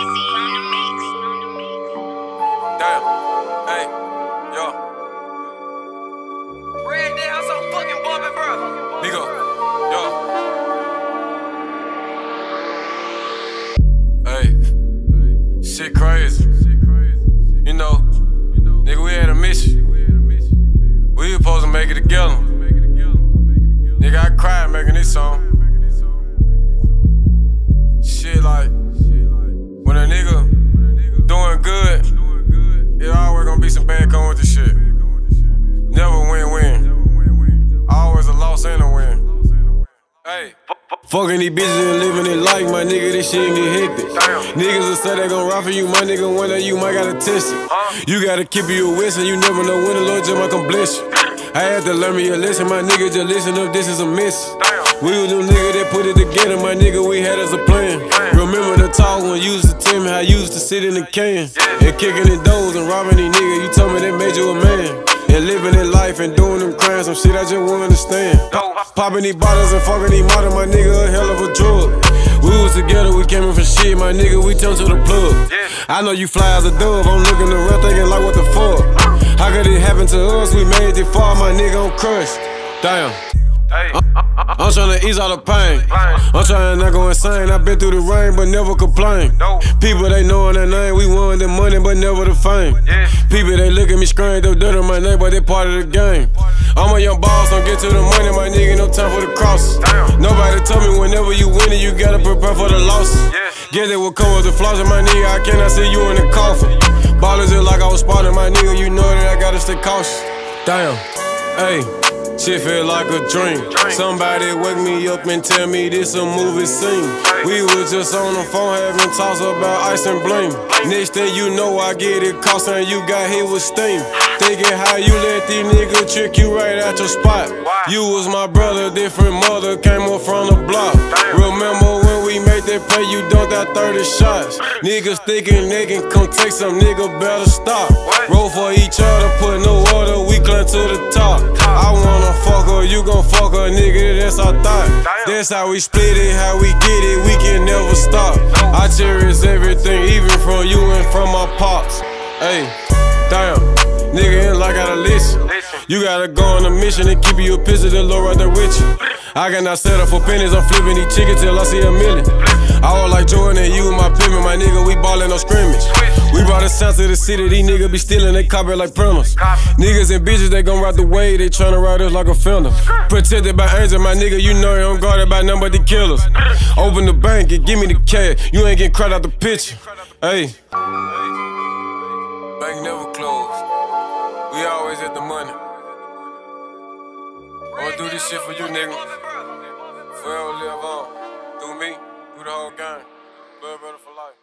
Damn, hey, yo. Red Dead, I'm so fucking bumping, bro. Nigga, yo. Hey, shit crazy. You know, nigga, we had a mission. We supposed to make it together. Nigga, I cried making this song. Shit, like, when a nigga doing good, it always gonna be some bad going with the shit. Never win-win. Always a loss and a win. Hey. Fucking these bitches and living it like my nigga, this shit ain't get hectic. Niggas will say they gon' ride for you, my nigga, one day you might gotta test it. You gotta keep your wits and you never know when the Lord just might come bless you. I had to learn me a lesson, my nigga, just listen up, this is a miss. We was them niggas that put it together, my nigga, we had us a plan. Remember the talk when you used to tell me how you used to sit in the can and kicking the doors and robbing these niggas, you told me they made you a man. And living that life and doing them crimes, some shit I just won't understand. Popping these bottles and fucking these models, my nigga, a hell of a drug. We was together, we came in for shit, my nigga, we turned to the plug. I know you fly as a dove, I'm looking around thinking like what the fuck. How could it happen to us, we made it far, my nigga, I'm crushed. Damn. I'm tryna ease all the pain. I'm tryna not go insane. I've been through the rain, but never complain. People, they knowin' their name. We won the money, but never the fame. People, they look at me strange. They're dirty on my name, but they part of the game. I'm a young boss, don't get to the money, my nigga, no time for the crosses. Nobody told me whenever you winning, you gotta prepare for the losses. Guess it will come with the flaws in my nigga, I cannot see you in the coffin. Ballers it like I was spotting, my nigga, you know that I gotta stay cautious. Damn, ayy. Shit feel like a dream. Somebody wake me up and tell me this a movie scene. We was just on the phone having talks about ice and bling. Next thing you know I get it cost and you got hit with steam. Thinking how you let these niggas trick you right out your spot. You was my brother, different mother, came up from the block. Remember when we made that play, you dunked out 30 shots. Niggas thinking they can come take some, nigga better stop. Roll for each other, put no order, we climb to the top. I wanna fuck her, you gon' fuck her, nigga, that's our thought. That's how we split it, how we get it, we can never stop. I cherish everything, even from you and from my pops. Hey, damn, nigga, and I gotta listen. You gotta go on a mission and keep your pistol, the Lord right there with you. I cannot settle for pennies, I'm flipping these chickens till I see a million. I was like Jordan and you, my pimpin', my nigga, we ballin' on scrimmage. We brought a sound to the city, these niggas be stealing, they copy like printers. Niggas and bitches, they gon' ride the way, they tryna ride us like a fender. Protected by angels, my nigga, you know I'm guarded by none but the killers. Open the bank and give me the cash, you ain't getting crowded out the picture. Hey. Bank never closed, we always at the money. I'ma do this shit for you, nigga. Forever live on, through me, through the whole gang. Blood brother for life.